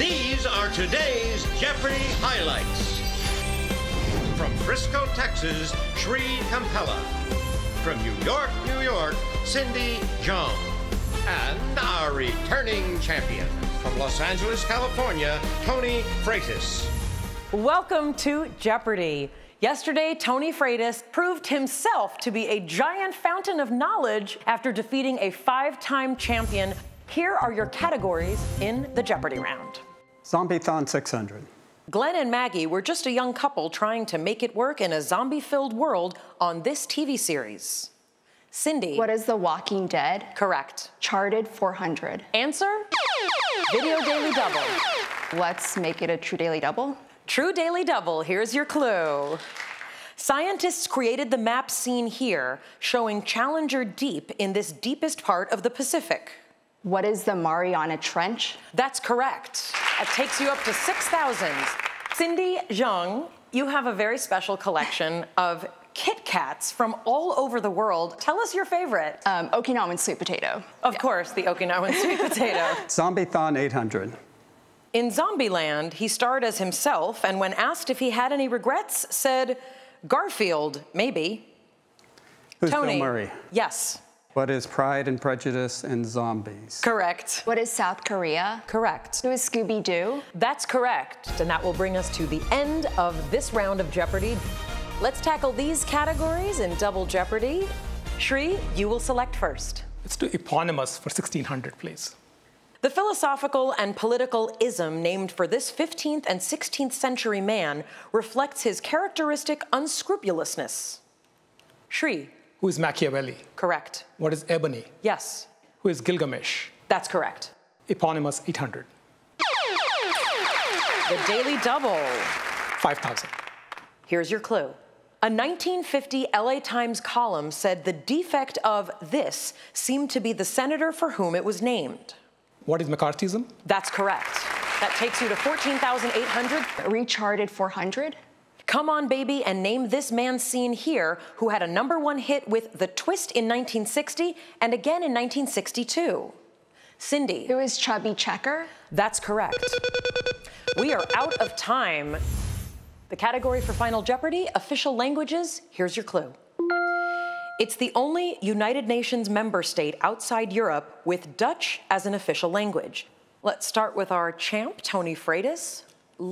These are today's Jeopardy! Highlights. From Frisco, Texas, Sri Kompella. From New York, New York, Cindy Zhang. And our returning champion from Los Angeles, California, Tony Freitas. Welcome to Jeopardy! Yesterday, Tony Freitas proved himself to be a giant fountain of knowledge after defeating a five-time champion. Here are your categories in the Jeopardy round. Zombie-thon 600. Glenn and Maggie were just a young couple trying to make it work in a zombie-filled world on this TV series. Cindy. What is The Walking Dead? Correct. Charted 400. Answer? Video Daily Double. Let's make it a True Daily Double. True Daily Double, here's your clue. Scientists created the map seen here, showing Challenger Deep in this deepest part of the Pacific. What is the Mariana Trench? That's correct. It takes you up to 6,000. Cindy Zhang, you have a very special collection of Kit Kats from all over the world. Tell us your favorite. Okinawan sweet potato. Of course, the Okinawan sweet potato. Zombie-thon 800. In Zombieland, he starred as himself, and when asked if he had any regrets, said, Garfield, maybe. Who's Tony? Bill Murray. Yes. What is Pride and Prejudice and zombies? Correct. What is South Korea? Correct. Who is Scooby-Doo? That's correct. And that will bring us to the end of this round of Jeopardy! Let's tackle these categories in Double Jeopardy! Sri, you will select first. Let's do eponymous for 1600, please. The philosophical and political ism named for this 15th and 16th century man reflects his characteristic unscrupulousness. Sri. Who is Machiavelli? Correct. What is Ebony? Yes. Who is Gilgamesh? That's correct. Eponymous 800. The Daily Double. 5,000. Here's your clue. A 1950 LA Times column said the defect of this seemed to be the senator for whom it was named. What is McCarthyism? That's correct. That takes you to 14,800. Recharted 400. Come on, baby, and name this man seen here who had a #1 hit with The Twist in 1960 and again in 1962. Cindy. Who is Chubby Checker? That's correct. We are out of time. The category for Final Jeopardy, official languages. Here's your clue. It's the only United Nations member state outside Europe with Dutch as an official language. Let's start with our champ, Tony Freitas.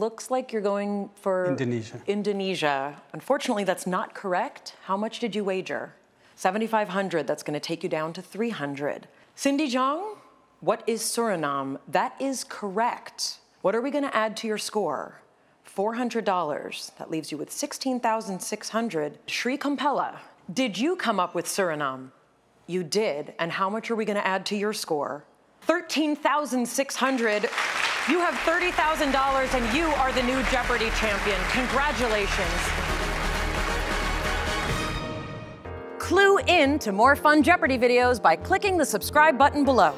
Looks like you're going for... Indonesia. Indonesia. Unfortunately, that's not correct. How much did you wager? 7,500. That's going to take you down to 300. Cindy Zhang, what is Suriname? That is correct. What are we going to add to your score? $400. That leaves you with 16,600. Sri Kompella. Did you come up with Suriname? You did, and how much are we gonna add to your score? 13,600. You have $30,000, and you are the new Jeopardy! Champion. Congratulations. Clue in to more fun Jeopardy! Videos by clicking the subscribe button below.